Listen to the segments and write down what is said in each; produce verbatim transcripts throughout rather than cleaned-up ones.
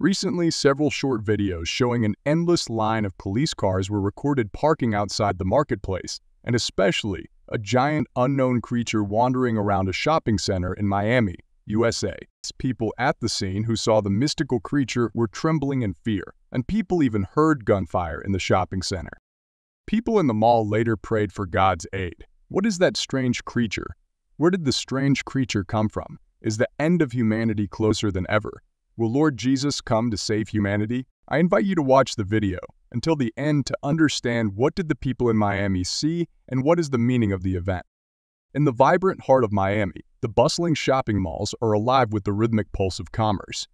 Recently, several short videos showing an endless line of police cars were recorded parking outside the marketplace, and especially a giant unknown creature wandering around a shopping center in Miami, U S A. People at the scene who saw the mystical creature were trembling in fear, and people even heard gunfire in the shopping center. People in the mall later prayed for God's aid. What is that strange creature? Where did the strange creature come from? Is the end of humanity closer than ever? Will Lord Jesus come to save humanity? I invite you to watch the video until the end to understand what did the people in Miami see and what is the meaning of the event. In the vibrant heart of Miami, the bustling shopping malls are alive with the rhythmic pulse of commerce.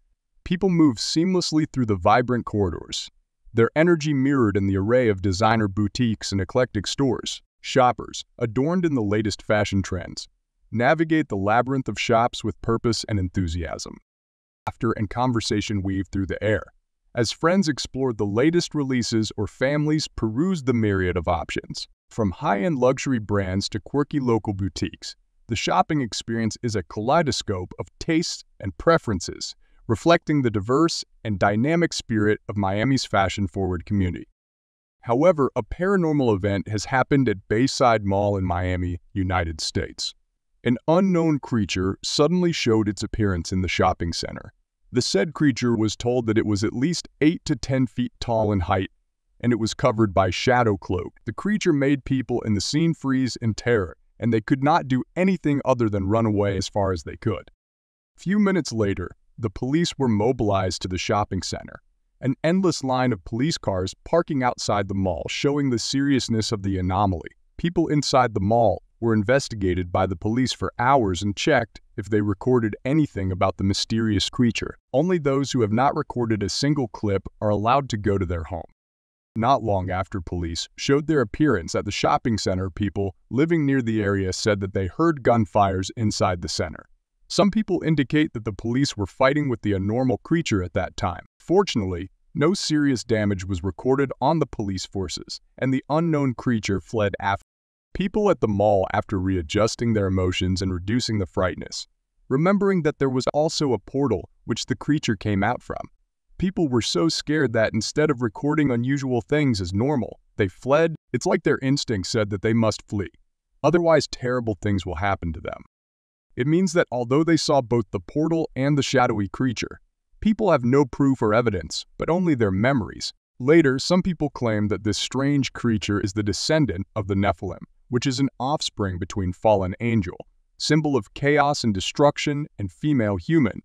People move seamlessly through the vibrant corridors, their energy mirrored in the array of designer boutiques and eclectic stores. Shoppers, adorned in the latest fashion trends, navigate the labyrinth of shops with purpose and enthusiasm. Laughter and conversation weave through the air as friends explored the latest releases or families perused the myriad of options. From high-end luxury brands to quirky local boutiques, the shopping experience is a kaleidoscope of tastes and preferences, reflecting the diverse and dynamic spirit of Miami's fashion-forward community. However, a paranormal event has happened at Bayside Mall in Miami, United States. An unknown creature suddenly showed its appearance in the shopping center. The said creature was told that it was at least eight to ten feet tall in height, and it was covered by shadow cloak. The creature made people in the scene freeze in terror, and they could not do anything other than run away as far as they could. Few minutes later, the police were mobilized to the shopping center. An endless line of police cars parking outside the mall showing the seriousness of the anomaly. People inside the mall were investigated by the police for hours and checked if they recorded anything about the mysterious creature. Only those who have not recorded a single clip are allowed to go to their home. Not long after police showed their appearance at the shopping center, people living near the area said that they heard gunfires inside the center. Some people indicate that the police were fighting with the abnormal creature at that time. Fortunately, no serious damage was recorded on the police forces, and the unknown creature fled after. People at the mall, after readjusting their emotions and reducing the frightness, remembering that there was also a portal which the creature came out from. People were so scared that instead of recording unusual things as normal, they fled. It's like their instinct said that they must flee, otherwise terrible things will happen to them. It means that although they saw both the portal and the shadowy creature, people have no proof or evidence, but only their memories. Later, some people claim that this strange creature is the descendant of the Nephilim, which is an offspring between fallen angel, symbol of chaos and destruction, and female human,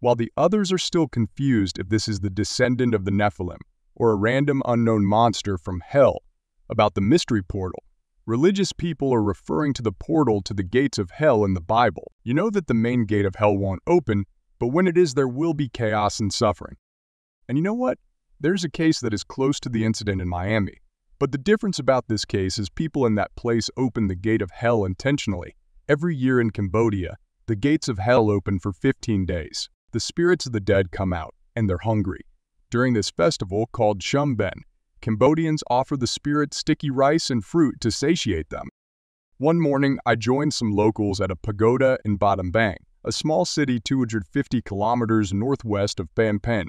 while the others are still confused if this is the descendant of the Nephilim or a random unknown monster from hell. About the mystery portal, religious people are referring to the portal to the gates of hell in the Bible. You know that the main gate of hell won't open, but when it is, there will be chaos and suffering. And you know what? There's a case that is close to the incident in Miami. But the difference about this case is people in that place open the gate of hell intentionally. Every year in Cambodia, the gates of hell open for fifteen days. The spirits of the dead come out, and they're hungry. During this festival called Shum Ben, Cambodians offer the spirits sticky rice and fruit to satiate them. One morning, I joined some locals at a pagoda in Batam Bang, a small city two hundred fifty kilometers northwest of Phnom Penh.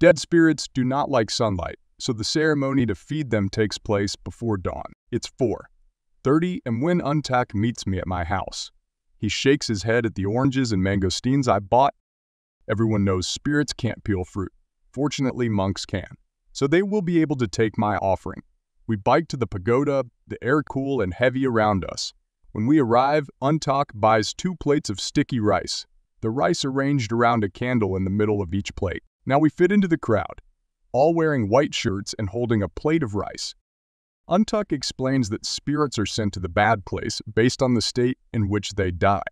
Dead spirits do not like sunlight, so the ceremony to feed them takes place before dawn. It's four thirty, and when Untak meets me at my house, he shakes his head at the oranges and mangosteens I bought. Everyone knows spirits can't peel fruit. Fortunately, monks can, so they will be able to take my offering. We bike to the pagoda, the air cool and heavy around us. When we arrive, Untak buys two plates of sticky rice, the rice arranged around a candle in the middle of each plate. Now we fit into the crowd, all wearing white shirts and holding a plate of rice. Untak explains that spirits are sent to the bad place based on the state in which they die.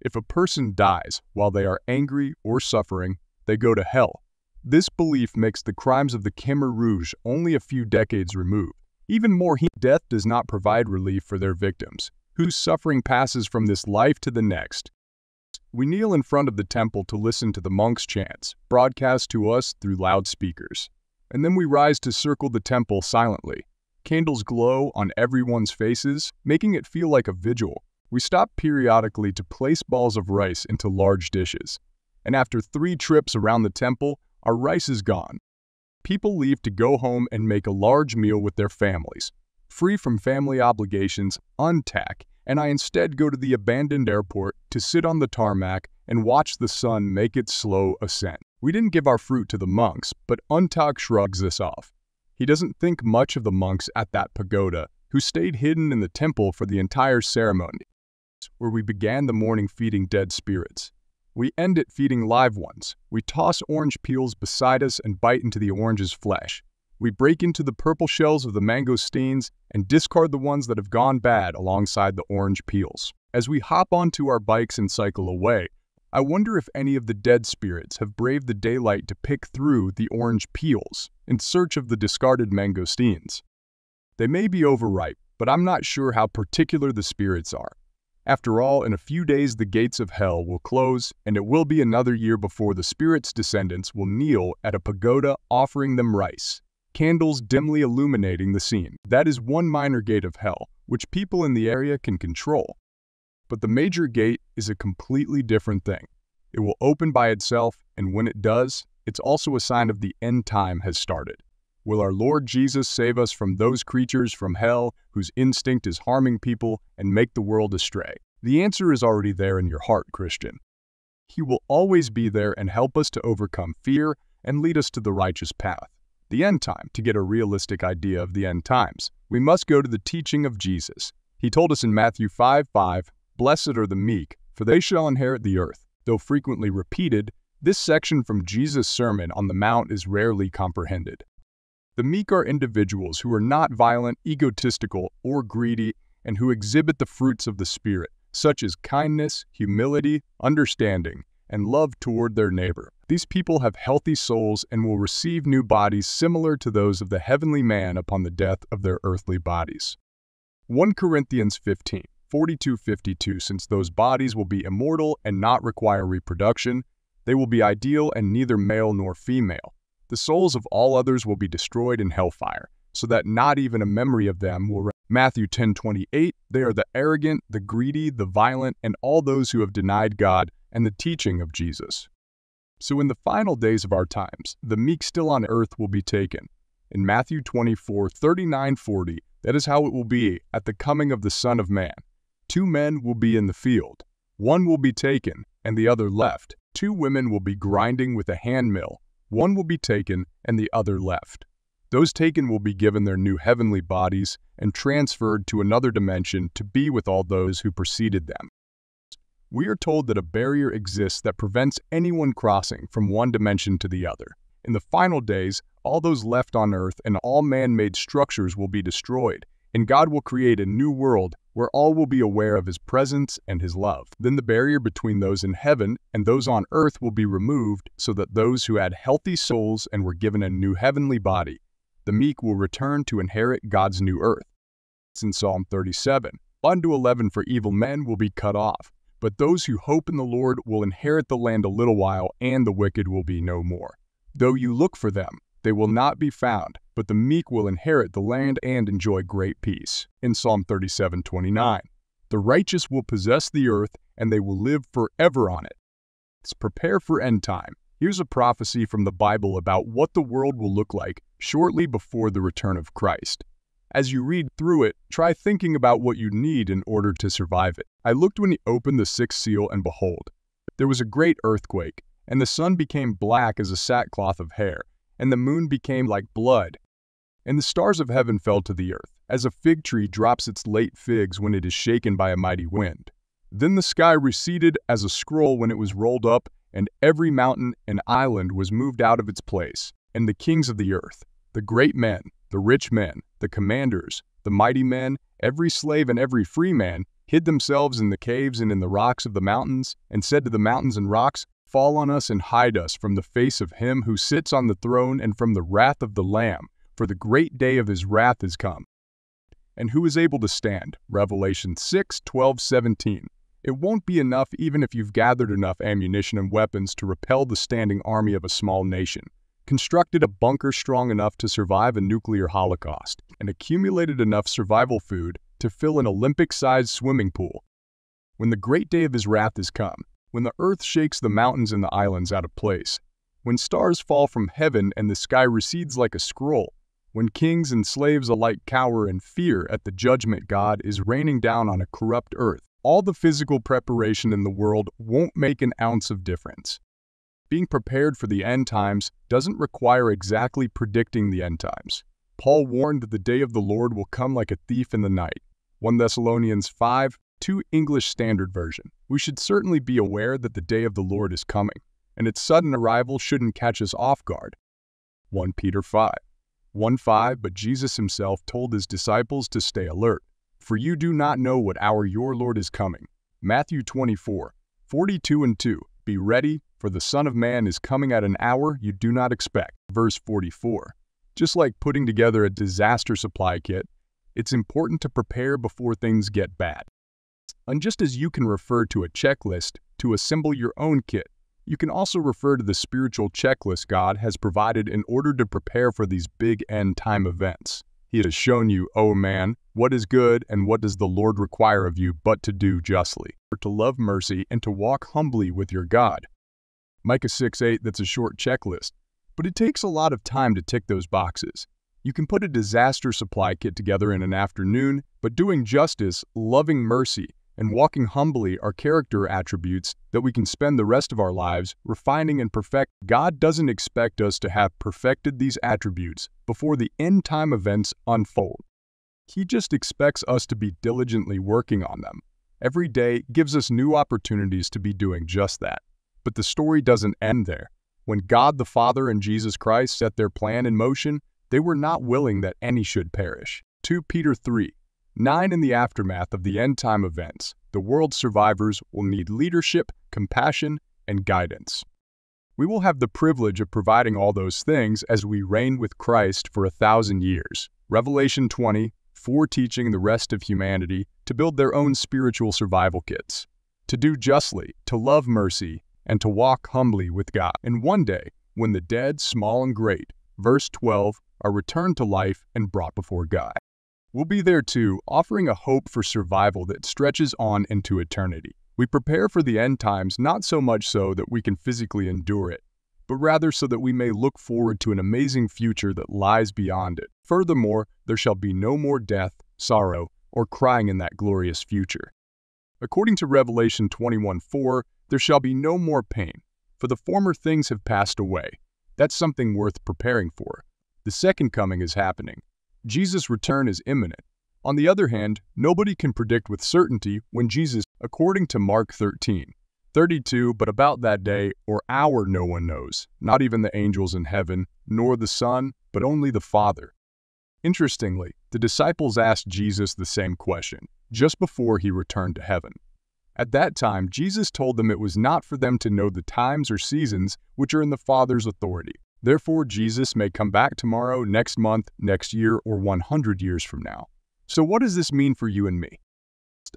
If a person dies while they are angry or suffering, they go to hell. This belief makes the crimes of the Khmer Rouge only a few decades removed. Even more, death does not provide relief for their victims, whose suffering passes from this life to the next. We kneel in front of the temple to listen to the monks' chants, broadcast to us through loudspeakers. And then we rise to circle the temple silently. Candles glow on everyone's faces, making it feel like a vigil. We stop periodically to place balls of rice into large dishes. And after three trips around the temple, Our rice is gone. People leave to go home and make a large meal with their families. Free from family obligations, untack, and I instead go to the abandoned airport to sit on the tarmac and watch the sun make its slow ascent. We didn't give our fruit to the monks, but Untak shrugs this off. He doesn't think much of the monks at that pagoda, who stayed hidden in the temple for the entire ceremony, where we began the morning feeding dead spirits. We end it feeding live ones. We toss orange peels beside us and bite into the orange's flesh. We break into the purple shells of the mangosteens and discard the ones that have gone bad alongside the orange peels. As we hop onto our bikes and cycle away, I wonder if any of the dead spirits have braved the daylight to pick through the orange peels in search of the discarded mangosteens. They may be overripe, but I'm not sure how particular the spirits are. After all, in a few days the gates of hell will close, and it will be another year before the spirits' descendants will kneel at a pagoda offering them rice, candles dimly illuminating the scene. That is one minor gate of hell, which people in the area can control. But the major gate is a completely different thing. It will open by itself, and when it does, it's also a sign of the end time has started. Will our Lord Jesus save us from those creatures from hell whose instinct is harming people and make the world astray? The answer is already there in your heart, Christian. He will always be there and help us to overcome fear and lead us to the righteous path. The end time. To get a realistic idea of the end times, we must go to the teaching of Jesus. He told us in Matthew five five, "Blessed are the meek, for they shall inherit the earth." Though frequently repeated, this section from Jesus' Sermon on the Mount is rarely comprehended. The meek are individuals who are not violent, egotistical, or greedy, and who exhibit the fruits of the Spirit, such as kindness, humility, understanding, and love toward their neighbor. These people have healthy souls and will receive new bodies similar to those of the heavenly man upon the death of their earthly bodies. First Corinthians fifteen, forty-two to fifty-two. Since those bodies will be immortal and not require reproduction, they will be ideal and neither male nor female. The souls of all others will be destroyed in hellfire, so that not even a memory of them will remain. Matthew ten twenty-eight, they are the arrogant, the greedy, the violent, and all those who have denied God and the teaching of Jesus. So in the final days of our times, the meek still on earth will be taken. In Matthew twenty-four, thirty-nine to forty, that is how it will be at the coming of the Son of Man. Two men will be in the field. One will be taken, and the other left. Two women will be grinding with a handmill. One will be taken, and the other left. Those taken will be given their new heavenly bodies and transferred to another dimension to be with all those who preceded them. We are told that a barrier exists that prevents anyone crossing from one dimension to the other. In the final days, all those left on earth and all man-made structures will be destroyed, and God will create a new world where all will be aware of His presence and His love. Then the barrier between those in heaven and those on earth will be removed so that those who had healthy souls and were given a new heavenly body, the meek, will return to inherit God's new earth. It's in Psalm thirty-seven, one to eleven, for evil men will be cut off, but those who hope in the Lord will inherit the land a little while, and the wicked will be no more. Though you look for them, they will not be found, but the meek will inherit the land and enjoy great peace. In Psalm thirty-seven, twenty-nine, the righteous will possess the earth, and they will live forever on it. Let's prepare for end time. Here's a prophecy from the Bible about what the world will look like shortly before the return of Christ. As you read through it, try thinking about what you need in order to survive it. I looked when he opened the sixth seal, and behold, there was a great earthquake, and the sun became black as a sackcloth of hair, and the moon became like blood, and the stars of heaven fell to the earth, as a fig tree drops its late figs when it is shaken by a mighty wind. Then the sky receded as a scroll when it was rolled up, and every mountain and island was moved out of its place, and the kings of the earth, the great men, the rich men, the commanders, the mighty men, every slave and every free man, hid themselves in the caves and in the rocks of the mountains, and said to the mountains and rocks, "Fall on us and hide us from the face of him who sits on the throne and from the wrath of the Lamb, for the great day of his wrath is come. And who is able to stand?" Revelation six, twelve, seventeen. It won't be enough even if you've gathered enough ammunition and weapons to repel the standing army of a small nation, constructed a bunker strong enough to survive a nuclear holocaust, and accumulated enough survival food to fill an Olympic-sized swimming pool. When the great day of his wrath is come, when the earth shakes the mountains and the islands out of place, when stars fall from heaven and the sky recedes like a scroll, when kings and slaves alike cower in fear at the judgment God is raining down on a corrupt earth, all the physical preparation in the world won't make an ounce of difference. Being prepared for the end times doesn't require exactly predicting the end times. Paul warned that the day of the Lord will come like a thief in the night. First Thessalonians five two English Standard Version. We should certainly be aware that the day of the Lord is coming, and its sudden arrival shouldn't catch us off guard. First Peter five one five But Jesus himself told his disciples to stay alert, for you do not know what hour your Lord is coming. Matthew twenty-four forty-two and two Be ready, for the Son of Man is coming at an hour you do not expect. Verse forty-four. Just like putting together a disaster supply kit, it's important to prepare before things get bad. And just as you can refer to a checklist to assemble your own kit, you can also refer to the spiritual checklist God has provided in order to prepare for these big end-time events. He has shown you, O man, what is good and what does the Lord require of you but to do justly, or to love mercy and to walk humbly with your God. Micah six eight, that's a short checklist, but it takes a lot of time to tick those boxes. You can put a disaster supply kit together in an afternoon, but doing justice, loving mercy, and walking humbly are character attributes that we can spend the rest of our lives refining and perfecting. God doesn't expect us to have perfected these attributes before the end-time events unfold. He just expects us to be diligently working on them. Every day gives us new opportunities to be doing just that. But the story doesn't end there. When God the Father and Jesus Christ set their plan in motion, they were not willing that any should perish. Second Peter three nine In the aftermath of the end-time events, the world's survivors will need leadership, compassion, and guidance. We will have the privilege of providing all those things as we reign with Christ for a thousand years. Revelation twenty four Teaching the rest of humanity to build their own spiritual survival kits, to do justly, to love mercy, and to walk humbly with God. And one day, when the dead, small and great, verse twelve, are returned to life and brought before God. We'll be there too, offering a hope for survival that stretches on into eternity. We prepare for the end times not so much so that we can physically endure it, but rather so that we may look forward to an amazing future that lies beyond it. Furthermore, there shall be no more death, sorrow, or crying in that glorious future. According to Revelation twenty-one four, there shall be no more pain, for the former things have passed away. That's something worth preparing for. The second coming is happening. Jesus' return is imminent. On the other hand, nobody can predict with certainty when Jesus, according to Mark thirteen thirty-two, but about that day or hour no one knows, not even the angels in heaven, nor the Son, but only the Father. Interestingly, the disciples asked Jesus the same question, just before he returned to heaven. At that time, Jesus told them it was not for them to know the times or seasons which are in the Father's authority. Therefore, Jesus may come back tomorrow, next month, next year, or one hundred years from now. So what does this mean for you and me?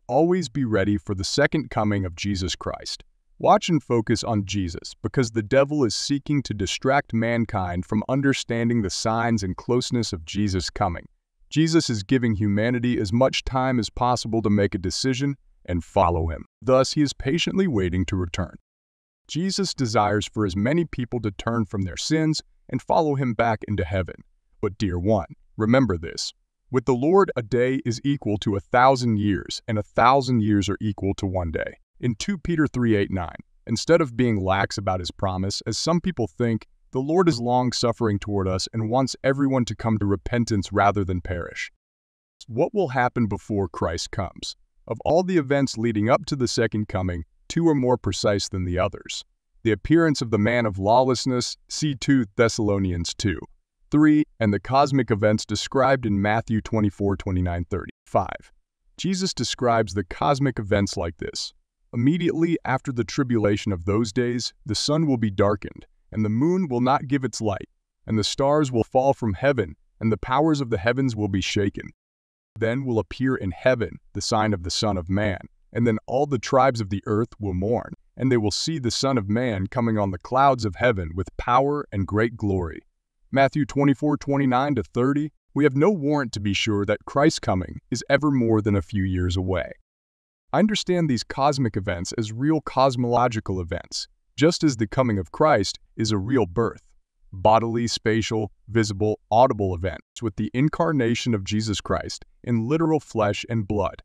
Always be ready for the second coming of Jesus Christ. Watch and focus on Jesus, because the devil is seeking to distract mankind from understanding the signs and closeness of Jesus' coming. Jesus is giving humanity as much time as possible to make a decision and follow him. Thus, he is patiently waiting to return. Jesus desires for as many people to turn from their sins and follow him back into heaven. But dear one, remember this. With the Lord, a day is equal to a thousand years, and a thousand years are equal to one day. In Second Peter three eight nine, instead of being lax about his promise, as some people think, the Lord is long-suffering toward us and wants everyone to come to repentance rather than perish. What will happen before Christ comes? Of all the events leading up to the second coming, two are more precise than the others. The appearance of the man of lawlessness, see Second Thessalonians two three, and the cosmic events described in Matthew twenty-four twenty-nine thirty-five. Jesus describes the cosmic events like this. Immediately after the tribulation of those days, the sun will be darkened, and the moon will not give its light, and the stars will fall from heaven, and the powers of the heavens will be shaken. Then will appear in heaven the sign of the Son of Man, and then all the tribes of the earth will mourn, and they will see the Son of Man coming on the clouds of heaven with power and great glory. Matthew twenty-four twenty-nine to thirty. We have no warrant to be sure that Christ's coming is ever more than a few years away. I understand these cosmic events as real cosmological events, just as the coming of Christ is a real birth, bodily, spatial, visible, audible event with the incarnation of Jesus Christ in literal flesh and blood,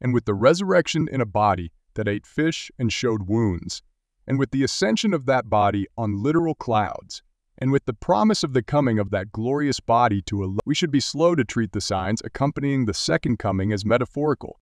and with the resurrection in a body that ate fish and showed wounds, and with the ascension of that body on literal clouds, and with the promise of the coming of that glorious body to a... We should be slow to treat the signs accompanying the second coming as metaphorical.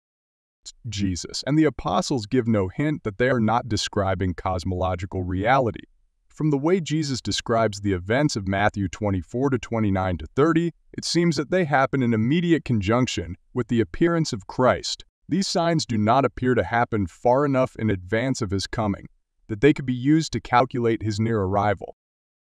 Jesus and the apostles give no hint that they are not describing cosmological reality. From the way Jesus describes the events of Matthew twenty-four to twenty-nine to thirty, it seems that they happen in immediate conjunction with the appearance of Christ. These signs do not appear to happen far enough in advance of his coming that they could be used to calculate his near arrival.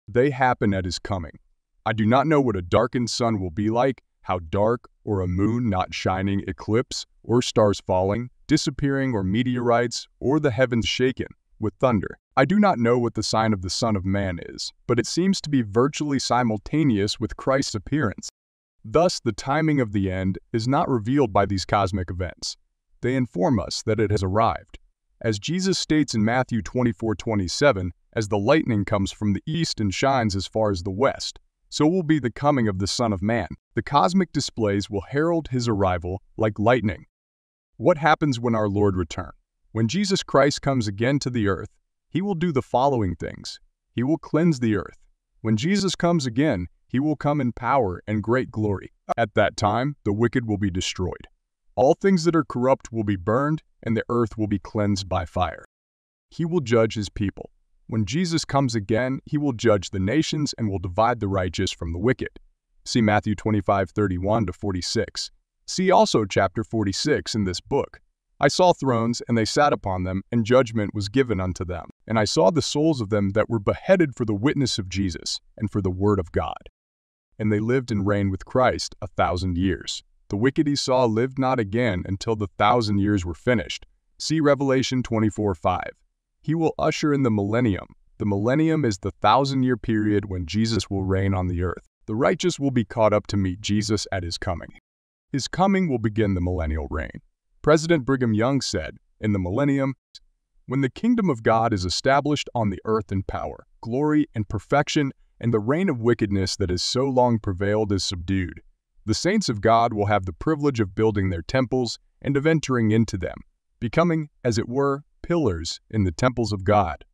They happen at his coming. I do not know what a darkened sun will be like, how dark, or a moon not shining, eclipse, or stars falling, disappearing, or meteorites, or the heavens shaken with thunder. I do not know what the sign of the Son of Man is, but it seems to be virtually simultaneous with Christ's appearance. Thus, the timing of the end is not revealed by these cosmic events. They inform us that it has arrived. As Jesus states in Matthew twenty-four twenty-seven, as the lightning comes from the east and shines as far as the west, so will be the coming of the Son of Man. The cosmic displays will herald his arrival like lightning. What happens when our Lord returns? When Jesus Christ comes again to the earth, he will do the following things. He will cleanse the earth. When Jesus comes again, he will come in power and great glory. At that time, the wicked will be destroyed. All things that are corrupt will be burned, and the earth will be cleansed by fire. He will judge his people. When Jesus comes again, he will judge the nations and will divide the righteous from the wicked. See Matthew twenty-five thirty-one to forty-six. See also chapter forty-six in this book. I saw thrones, and they sat upon them, and judgment was given unto them. And I saw the souls of them that were beheaded for the witness of Jesus and for the word of God. And they lived and reigned with Christ a thousand years. The wicked Esau lived not again until the thousand years were finished. See Revelation twenty-four five. He will usher in the millennium. The millennium is the thousand-year period when Jesus will reign on the earth. The righteous will be caught up to meet Jesus at his coming. His coming will begin the millennial reign. President Brigham Young said, in the millennium, when the kingdom of God is established on the earth in power, glory, and perfection, and the reign of wickedness that has so long prevailed is subdued, the saints of God will have the privilege of building their temples and of entering into them, becoming, as it were, pillars in the temples of God.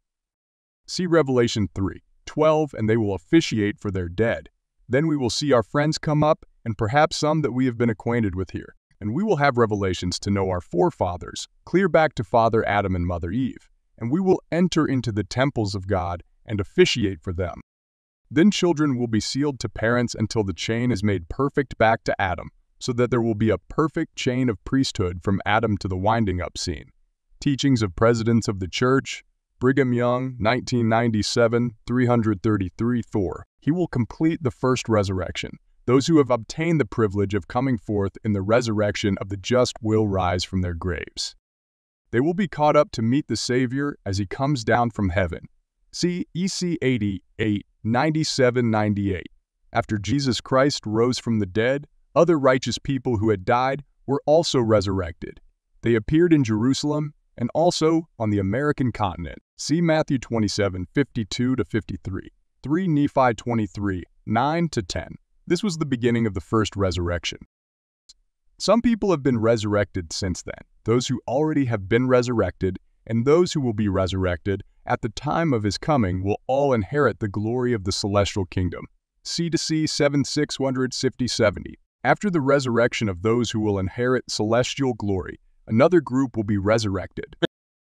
See Revelation three twelve, and they will officiate for their dead. Then we will see our friends come up, and perhaps some that we have been acquainted with here, and we will have revelations to know our forefathers, clear back to Father Adam and Mother Eve, and we will enter into the temples of God and officiate for them. Then children will be sealed to parents until the chain is made perfect back to Adam, so that there will be a perfect chain of priesthood from Adam to the winding-up scene. Teachings of Presidents of the Church, Brigham Young, nineteen ninety-seven, three thirty-three four. He will complete the first resurrection. Those who have obtained the privilege of coming forth in the resurrection of the just will rise from their graves. They will be caught up to meet the Savior as he comes down from heaven. See E C eighty-eight ninety-seven ninety-eight. After Jesus Christ rose from the dead, other righteous people who had died were also resurrected. They appeared in Jerusalem and also on the American continent. See Matthew twenty-seven fifty-two to fifty-three, three Nephi twenty-three nine to ten. This was the beginning of the first resurrection. Some people have been resurrected since then, those who already have been resurrected, and those who will be resurrected at the time of his coming will all inherit the glory of the celestial kingdom. C to C seven six hundred fifty seventy. After the resurrection of those who will inherit celestial glory, another group will be resurrected,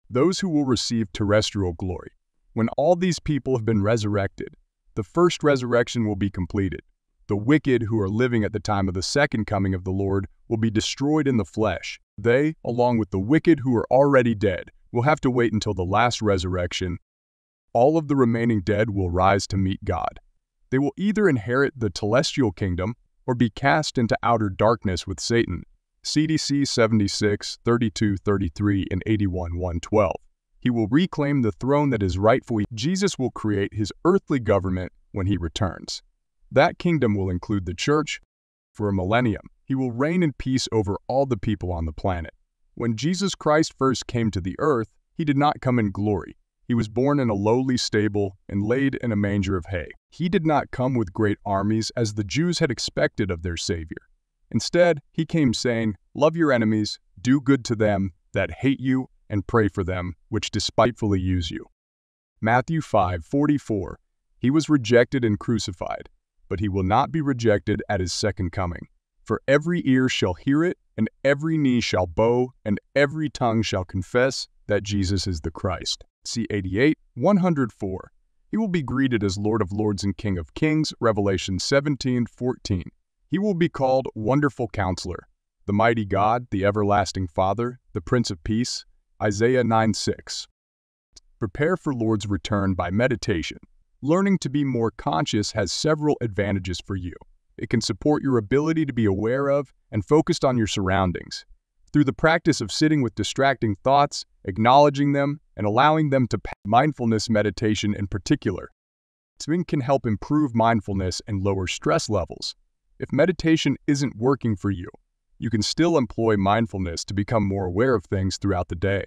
those who will receive terrestrial glory. When all these people have been resurrected, the first resurrection will be completed. The wicked who are living at the time of the second coming of the Lord will be destroyed in the flesh. They, along with the wicked who are already dead, will have to wait until the last resurrection. All of the remaining dead will rise to meet God. They will either inherit the celestial kingdom or be cast into outer darkness with Satan. C D C seventy-six thirty-two thirty-three and eighty-one one twelve. He will reclaim the throne that is rightfully. Jesus will create his earthly government when he returns. That kingdom will include the church. For a millennium, he will reign in peace over all the people on the planet. When Jesus Christ first came to the earth, he did not come in glory. He was born in a lowly stable and laid in a manger of hay. He did not come with great armies as the Jews had expected of their Savior. Instead, he came saying, "Love your enemies, do good to them that hate you, and pray for them which despitefully use you." Matthew five forty-four. He was rejected and crucified, but he will not be rejected at his second coming. For every ear shall hear it, and every knee shall bow, and every tongue shall confess that Jesus is the Christ. C eighty-eight one oh four. He will be greeted as Lord of Lords and King of Kings, Revelation seventeen fourteen. He will be called Wonderful Counselor, the Mighty God, the Everlasting Father, the Prince of Peace, Isaiah nine six. Prepare for Lord's return by meditation. Learning to be more conscious has several advantages for you. It can support your ability to be aware of and focused on your surroundings. Through the practice of sitting with distracting thoughts, acknowledging them, and allowing them to pass, mindfulness meditation in particular. This can help improve mindfulness and lower stress levels. If meditation isn't working for you, you can still employ mindfulness to become more aware of things throughout the day.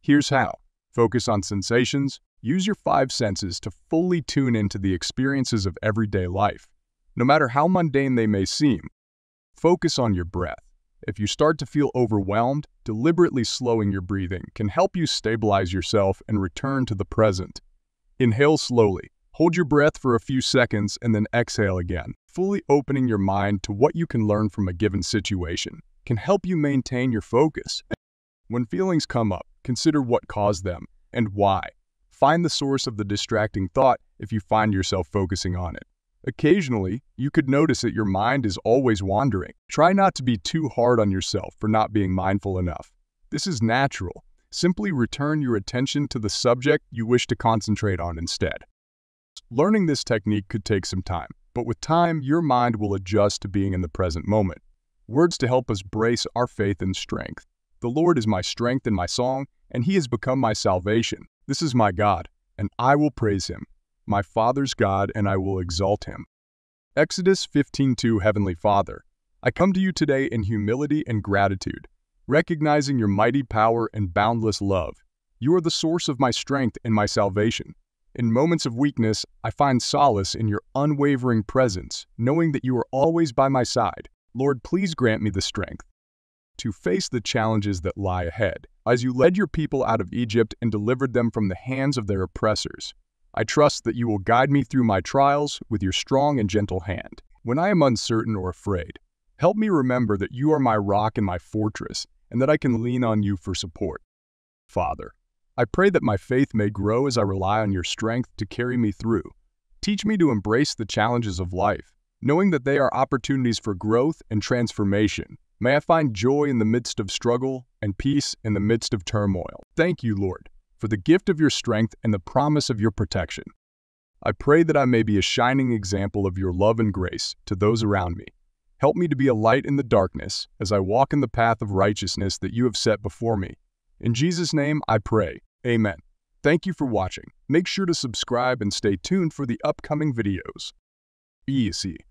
Here's how. Focus on sensations. Use your five senses to fully tune into the experiences of everyday life, no matter how mundane they may seem. Focus on your breath. If you start to feel overwhelmed, deliberately slowing your breathing can help you stabilize yourself and return to the present. Inhale slowly. Hold your breath for a few seconds and then exhale again. Fully opening your mind to what you can learn from a given situation can help you maintain your focus. When feelings come up, consider what caused them and why. Find the source of the distracting thought if you find yourself focusing on it. Occasionally, you could notice that your mind is always wandering. Try not to be too hard on yourself for not being mindful enough. This is natural. Simply return your attention to the subject you wish to concentrate on instead. Learning this technique could take some time, but with time, your mind will adjust to being in the present moment. Words to help us brace our faith and strength. The Lord is my strength and my song, and he has become my salvation. This is my God, and I will praise him, my Father's God, and I will exalt him. Exodus fifteen two. Heavenly Father, I come to you today in humility and gratitude, recognizing your mighty power and boundless love. You are the source of my strength and my salvation. In moments of weakness, I find solace in your unwavering presence, knowing that you are always by my side. Lord, please grant me the strength to face the challenges that lie ahead. As you led your people out of Egypt and delivered them from the hands of their oppressors, I trust that you will guide me through my trials with your strong and gentle hand. When I am uncertain or afraid, help me remember that you are my rock and my fortress, and that I can lean on you for support. Father, I pray that my faith may grow as I rely on your strength to carry me through. Teach me to embrace the challenges of life, knowing that they are opportunities for growth and transformation. May I find joy in the midst of struggle and peace in the midst of turmoil. Thank you, Lord, for the gift of your strength and the promise of your protection. I pray that I may be a shining example of your love and grace to those around me. Help me to be a light in the darkness as I walk in the path of righteousness that you have set before me. In Jesus' name I pray. Amen. Thank you for watching. Make sure to subscribe and stay tuned for the upcoming videos. Easy.